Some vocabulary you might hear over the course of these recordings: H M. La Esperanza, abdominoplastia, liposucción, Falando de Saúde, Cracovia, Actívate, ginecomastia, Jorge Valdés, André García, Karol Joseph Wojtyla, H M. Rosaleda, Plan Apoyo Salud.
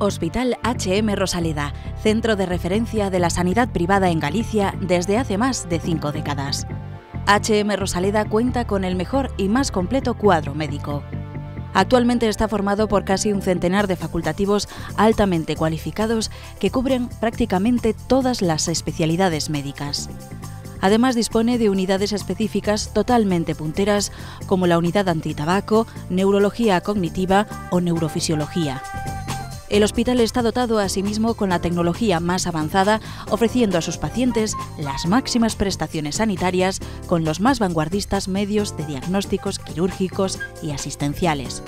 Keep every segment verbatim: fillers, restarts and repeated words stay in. Hospital H M. Rosaleda, centro de referencia de la sanidad privada en Galicia desde hace más de cinco décadas. H M. Rosaleda cuenta con el mejor y más completo cuadro médico. Actualmente está formado por casi un centenar de facultativos altamente cualificados que cubren prácticamente todas las especialidades médicas. Además dispone de unidades específicas totalmente punteras como la unidad antitabaco, neurología cognitiva o neurofisiología. El hospital está dotado asimismo con la tecnología más avanzada, ofreciendo a sus pacientes las máximas prestaciones sanitarias con los más vanguardistas medios de diagnósticos quirúrgicos y asistenciales.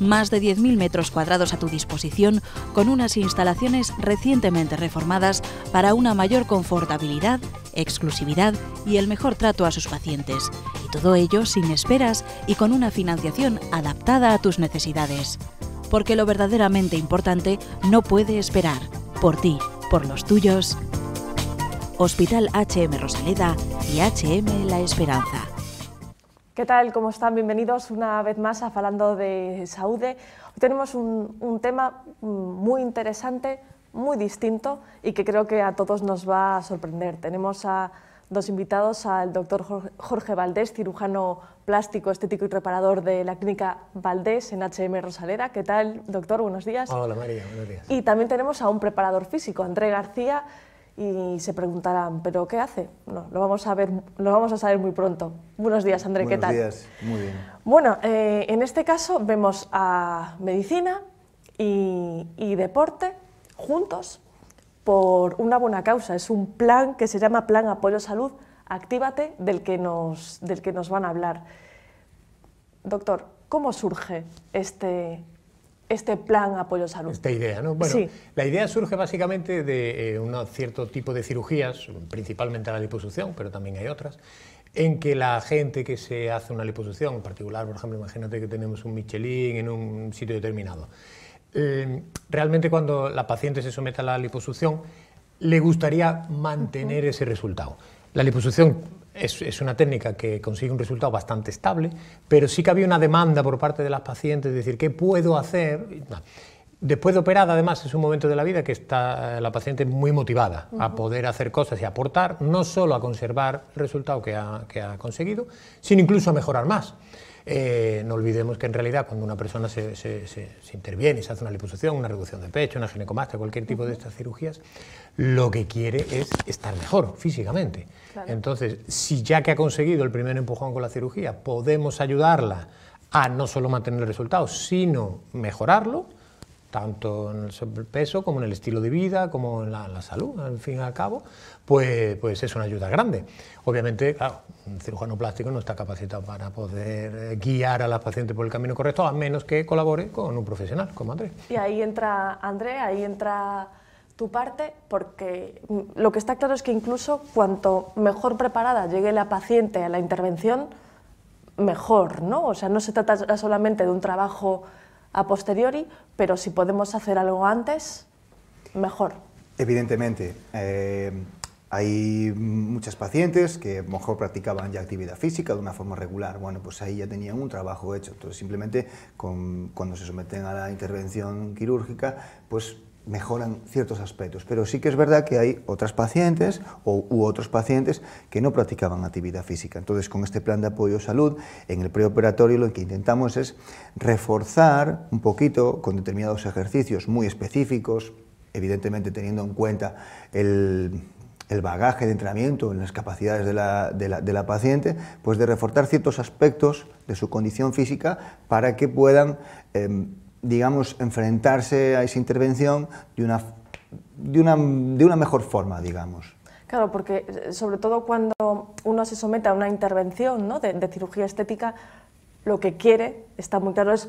Más de diez mil metros cuadrados a tu disposición, con unas instalaciones recientemente reformadas para una mayor confortabilidad, exclusividad y el mejor trato a sus pacientes. Y todo ello sin esperas y con una financiación adaptada a tus necesidades. Porque lo verdaderamente importante no puede esperar. Por ti, por los tuyos. Hospital H M. Rosaleda y H M. La Esperanza. ¿Qué tal? ¿Cómo están? Bienvenidos una vez más a Falando de Saúde. Hoy tenemos un, un tema muy interesante, muy distinto y que creo que a todos nos va a sorprender. Tenemos a dos invitados, al doctor Jorge Valdés, cirujano plástico, estético y reparador de la Clínica Valdés en H M. Rosaleda. ¿Qué tal, doctor? Buenos días. Hola, María. Buenos días. Y también tenemos a un preparador físico, André García, y se preguntarán, ¿pero qué hace? No, lo vamos a ver, lo vamos a saber muy pronto. Buenos días, André. Buenos ¿Qué tal? Buenos días. Muy bien. Bueno, eh, en este caso vemos a medicina y, y deporte juntos, por una buena causa. Es un plan que se llama Plan Apoyo Salud, Actívate, del que nos, del que nos van a hablar. Doctor, ¿cómo surge este, este Plan Apoyo Salud? Esta idea, ¿no? Bueno, sí. La idea surge básicamente de eh, un cierto tipo de cirugías, principalmente la liposucción, pero también hay otras, en que la gente que se hace una liposucción, en particular, por ejemplo, imagínate que tenemos un Michelin en un sitio determinado. Eh, realmente cuando la paciente se somete a la liposucción le gustaría mantener ese resultado. La liposucción es, es una técnica que consigue un resultado bastante estable, pero sí que había una demanda por parte de las pacientes de decir ¿qué puedo hacer? Después de operada, además, es un momento de la vida que está la paciente muy motivada uh-huh. a poder hacer cosas y aportar, no solo a conservar el resultado que ha, que ha conseguido, sino incluso a mejorar más. Eh, no olvidemos que en realidad cuando una persona se, se, se, se interviene, se hace una liposucción, una reducción de pecho, una ginecomastia, cualquier tipo de estas cirugías, lo que quiere es estar mejor físicamente. Claro. Entonces, si ya que ha conseguido el primer empujón con la cirugía, podemos ayudarla a no solo mantener el resultado, sino mejorarlo, tanto en el peso como en el estilo de vida, como en la, en la salud, al fin y al cabo, pues, pues es una ayuda grande. Obviamente, claro, un cirujano plástico no está capacitado para poder guiar a las pacientes por el camino correcto, a menos que colabore con un profesional, como André. Y ahí entra, André, ahí entra tu parte, porque lo que está claro es que incluso cuanto mejor preparada llegue la paciente a la intervención, mejor, ¿no? O sea, no se trata solamente de un trabajo a posteriori, pero si podemos hacer algo antes, mejor. Evidentemente, eh, hay muchas pacientes que mejor practicaban ya actividad física de una forma regular, bueno, pues ahí ya tenían un trabajo hecho, entonces simplemente con, cuando se someten a la intervención quirúrgica, pues mejoran ciertos aspectos, pero sí que es verdad que hay otras pacientes o, u otros pacientes que no practicaban actividad física. Entonces, con este plan de apoyo salud, en el preoperatorio lo que intentamos es reforzar un poquito con determinados ejercicios muy específicos, evidentemente teniendo en cuenta el, el bagaje de entrenamiento en las capacidades de la, de, la, de la paciente, pues de reforzar ciertos aspectos de su condición física para que puedan eh, digamos, enfrentarse a esa intervención de una, de, una, de una mejor forma, digamos. Claro, porque sobre todo cuando uno se somete a una intervención, ¿no?, de, de cirugía estética, lo que quiere, está muy claro, es,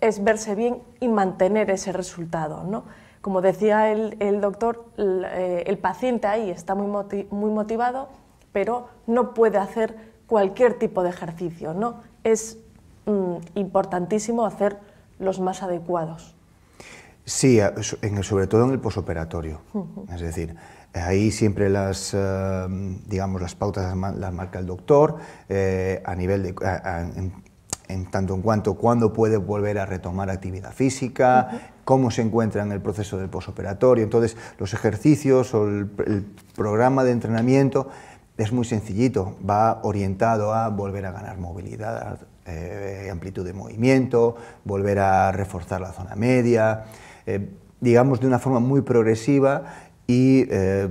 es verse bien y mantener ese resultado, ¿no? Como decía el, el doctor, el, el paciente ahí está muy, motiv, muy motivado, pero no puede hacer cualquier tipo de ejercicio, ¿no? Es mm, importantísimo hacer los más adecuados. Sí, en el, sobre todo en el posoperatorio. Uh-huh. Es decir, ahí siempre las, eh, digamos, las pautas las marca el doctor, eh, a nivel de, a, a, en, en tanto en cuanto cuándo puede volver a retomar actividad física, uh-huh. cómo se encuentran en el proceso del posoperatorio. Entonces, los ejercicios o el, el programa de entrenamiento es muy sencillito, va orientado a volver a ganar movilidad, eh, amplitud de movimiento, volver a reforzar la zona media, eh, digamos de una forma muy progresiva y eh,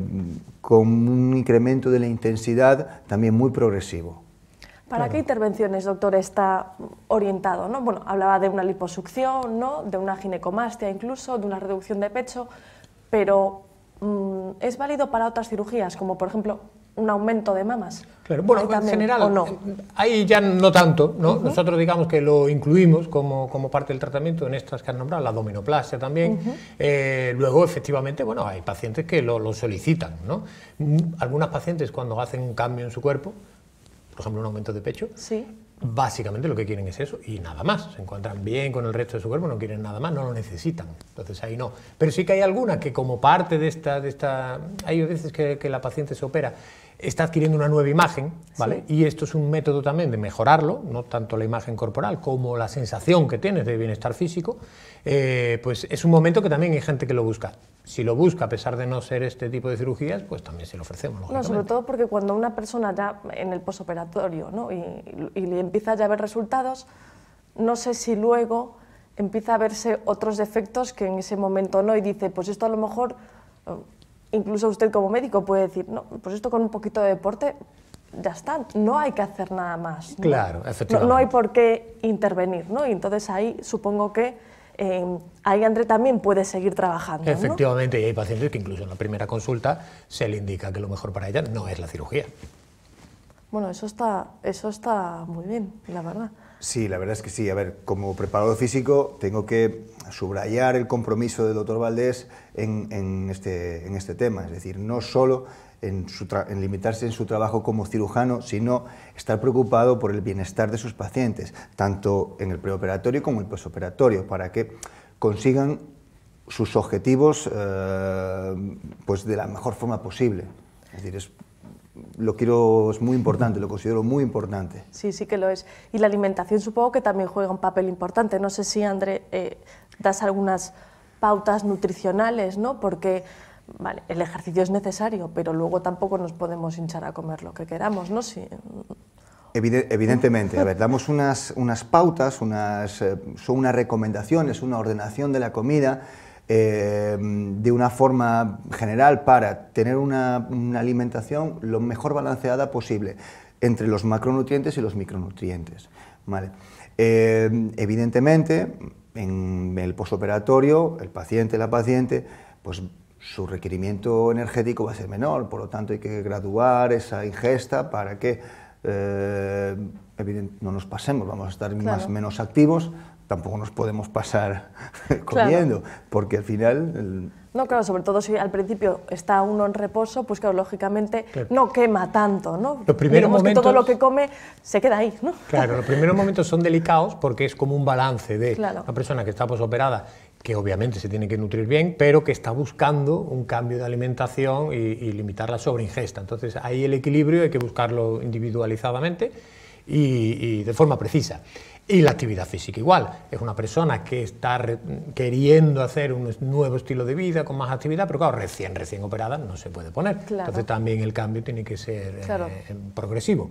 con un incremento de la intensidad también muy progresivo. ¿Para qué intervenciones, doctor, está orientado, ¿no? Bueno, hablaba de una liposucción, ¿no? De una ginecomastia incluso, de una reducción de pecho, pero mmm, ¿es válido para otras cirugías, como por ejemplo un aumento de mamas? Claro, bueno, en general, no? ahí ya no tanto, ¿no? Uh-huh. Nosotros digamos que lo incluimos como, como parte del tratamiento en estas que has nombrado, la abdominoplastia también. Uh-huh. eh, luego, efectivamente, bueno, hay pacientes que lo, lo solicitan, ¿no? Algunas pacientes cuando hacen un cambio en su cuerpo, por ejemplo, un aumento de pecho, sí, básicamente lo que quieren es eso y nada más. Se encuentran bien con el resto de su cuerpo, no quieren nada más, no lo necesitan. Entonces ahí no. Pero sí que hay alguna que como parte de esta... de esta hay veces que, que la paciente se opera, está adquiriendo una nueva imagen, ¿vale? Sí. Y esto es un método también de mejorarlo, no tanto la imagen corporal como la sensación que tienes de bienestar físico. Eh, pues es un momento que también hay gente que lo busca. Si lo busca, a pesar de no ser este tipo de cirugías, pues también se lo ofrecemos. No, sobre todo porque cuando una persona ya en el posoperatorio, ¿no? y, y, y empieza ya a ver resultados, no sé si luego empieza a verse otros defectos que en ese momento no, y dice, pues esto a lo mejor... Incluso usted como médico puede decir, no, pues esto con un poquito de deporte ya está, no hay que hacer nada más, ¿no? Claro, efectivamente. No, no hay por qué intervenir, ¿no? Y entonces ahí supongo que eh, ahí André también puede seguir trabajando, efectivamente, ¿no? Y hay pacientes que incluso en la primera consulta se le indica que lo mejor para ella no es la cirugía. Bueno, eso está, eso está muy bien, la verdad. Sí, la verdad es que sí. A ver, como preparador físico tengo que subrayar el compromiso del doctor Valdés en, en, este, en este tema, es decir, no solo en, su en limitarse en su trabajo como cirujano, sino estar preocupado por el bienestar de sus pacientes, tanto en el preoperatorio como en el posoperatorio, para que consigan sus objetivos eh, pues de la mejor forma posible. Es decir, es... Lo quiero, es muy importante, lo considero muy importante. Sí, sí que lo es. Y la alimentación supongo que también juega un papel importante. No sé si, André, eh, das algunas pautas nutricionales, ¿no? Porque, vale, el ejercicio es necesario, pero luego tampoco nos podemos hinchar a comer lo que queramos, ¿no? Si... Evidentemente, a ver, damos unas, unas pautas, unas, eh, son unas recomendaciones, una ordenación de la comida, Eh, de una forma general para tener una, una alimentación lo mejor balanceada posible entre los macronutrientes y los micronutrientes, ¿vale? Eh, evidentemente, en el posoperatorio, el paciente, la paciente, pues su requerimiento energético va a ser menor, por lo tanto hay que graduar esa ingesta para que eh, evidente, no nos pasemos, vamos a estar claro. más menos activos, tampoco nos podemos pasar comiendo, claro. porque al final... El... No, claro, sobre todo si al principio está uno en reposo, pues claro, lógicamente claro. no quema tanto, ¿no? Los primeros Digamos momentos... que todo lo que come se queda ahí, ¿no? Claro, los primeros momentos son delicados porque es como un balance de claro. una persona que está posoperada, que obviamente se tiene que nutrir bien, pero que está buscando un cambio de alimentación y, y limitar la sobreingesta. Entonces, ahí el equilibrio hay que buscarlo individualizadamente y, y de forma precisa. Y la actividad física igual, es una persona que está queriendo hacer un nuevo estilo de vida con más actividad, pero claro, recién, recién operada no se puede poner, claro. entonces también el cambio tiene que ser claro. eh, progresivo.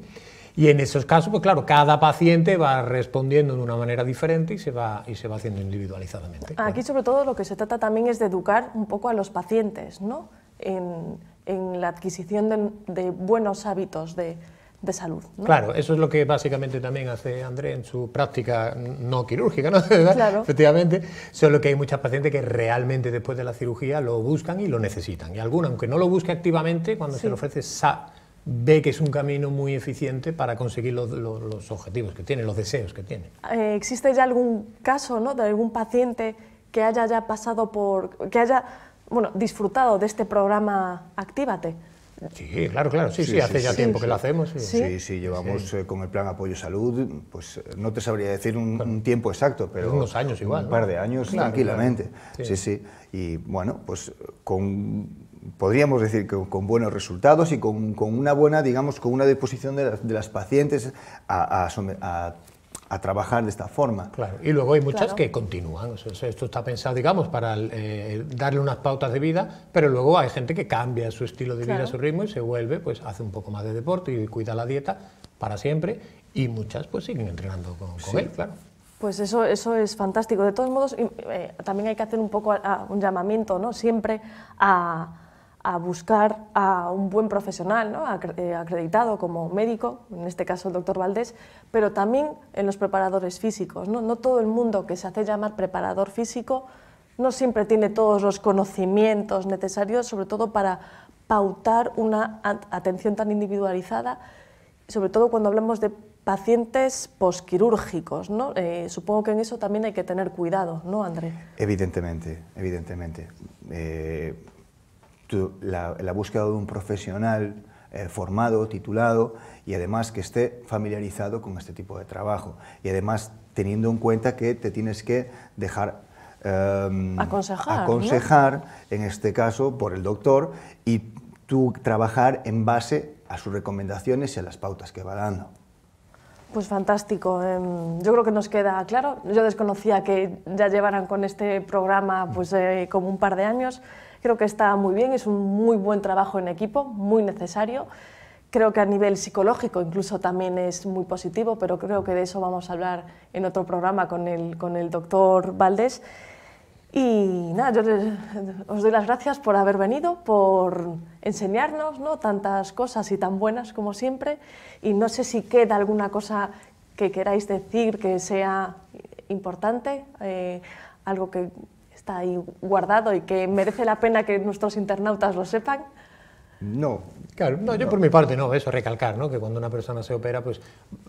Y en esos casos, pues claro, cada paciente va respondiendo de una manera diferente y se va, y se va haciendo individualizadamente. Aquí bueno. sobre todo lo que se trata también es de educar un poco a los pacientes, ¿no? en, en la adquisición de, de buenos hábitos de... de salud, ¿no? Claro, eso es lo que básicamente también hace André en su práctica no quirúrgica, ¿no? Claro. Efectivamente, solo que hay muchas pacientes que realmente después de la cirugía lo buscan y lo necesitan. Y alguna, aunque no lo busque activamente, cuando sí. se le ofrece S A, ve que es un camino muy eficiente para conseguir los, los, los objetivos que tiene, los deseos que tiene. Eh, ¿Existe ya algún caso, ¿no? de algún paciente que haya ya pasado por... que haya, bueno, disfrutado de este programa Actívate? Sí, claro, claro, sí, sí, sí hace sí, ya sí, tiempo sí, que lo hacemos. Sí, sí, sí, sí llevamos sí. Eh, con el Plan Apoyo Salud, pues no te sabría decir un, claro. un tiempo exacto, pero... Unos años igual, Un ¿no? par de años, claro, tranquilamente, claro. Sí. sí, sí. Y bueno, pues con, podríamos decir que con buenos resultados y con, con una buena, digamos, con una disposición de, la, de las pacientes a, a, a, a trabajar de esta forma. Claro. Y luego hay muchas claro. que continúan. O sea, esto está pensado, digamos, para eh, darle unas pautas de vida, pero luego hay gente que cambia su estilo de claro. vida, su ritmo, y se vuelve, pues hace un poco más de deporte y cuida la dieta para siempre, y muchas pues siguen entrenando con, con sí. él, claro. Pues eso, eso es fantástico. De todos modos, eh, también hay que hacer un poco a, a un llamamiento, ¿no? Siempre a, a buscar a un buen profesional, ¿no? Acreditado como médico, en este caso el doctor Valdés, pero también en los preparadores físicos, ¿no? No todo el mundo que se hace llamar preparador físico no siempre tiene todos los conocimientos necesarios, sobre todo para pautar una atención tan individualizada, sobre todo cuando hablamos de pacientes posquirúrgicos, ¿no? Eh, supongo que en eso también hay que tener cuidado, ¿no, André? Evidentemente, evidentemente. Eh, tú, la, la búsqueda de un profesional eh, formado, titulado, y además que esté familiarizado con este tipo de trabajo. Y además teniendo en cuenta que te tienes que dejar eh, aconsejar, aconsejar ¿no? en este caso, por el doctor, y tú trabajar en base a sus recomendaciones y a las pautas que va dando. Pues fantástico, yo creo que nos queda claro. Yo desconocía que ya llevaran con este programa pues, eh, como un par de años. Creo que está muy bien, es un muy buen trabajo en equipo, muy necesario. Creo que a nivel psicológico incluso también es muy positivo, pero creo que de eso vamos a hablar en otro programa con el, con el doctor Valdés. Y nada, yo les, os doy las gracias por haber venido, por enseñarnos, ¿no?, tantas cosas y tan buenas como siempre. Y no sé si queda alguna cosa que queráis decir que sea importante, eh, algo que está ahí guardado y que merece la pena que nuestros internautas lo sepan. No, claro, no, yo no. por mi parte no, eso, recalcar, ¿no?, que cuando una persona se opera, pues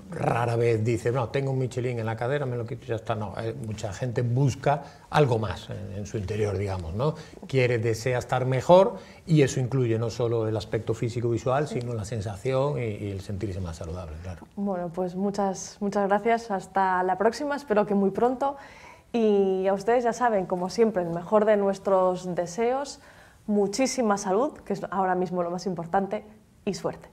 rara vez dice, no, tengo un Michelin en la cadera, me lo quito y ya está, no, eh, mucha gente busca algo más en, en su interior, digamos, ¿no?, quiere, desea estar mejor, y eso incluye no solo el aspecto físico-visual, sino la sensación y, y el sentirse más saludable, claro. Bueno, pues muchas, muchas gracias, hasta la próxima, espero que muy pronto, y a ustedes ya saben, como siempre, el mejor de nuestros deseos, muchísima salud, que es ahora mismo lo más importante, y suerte.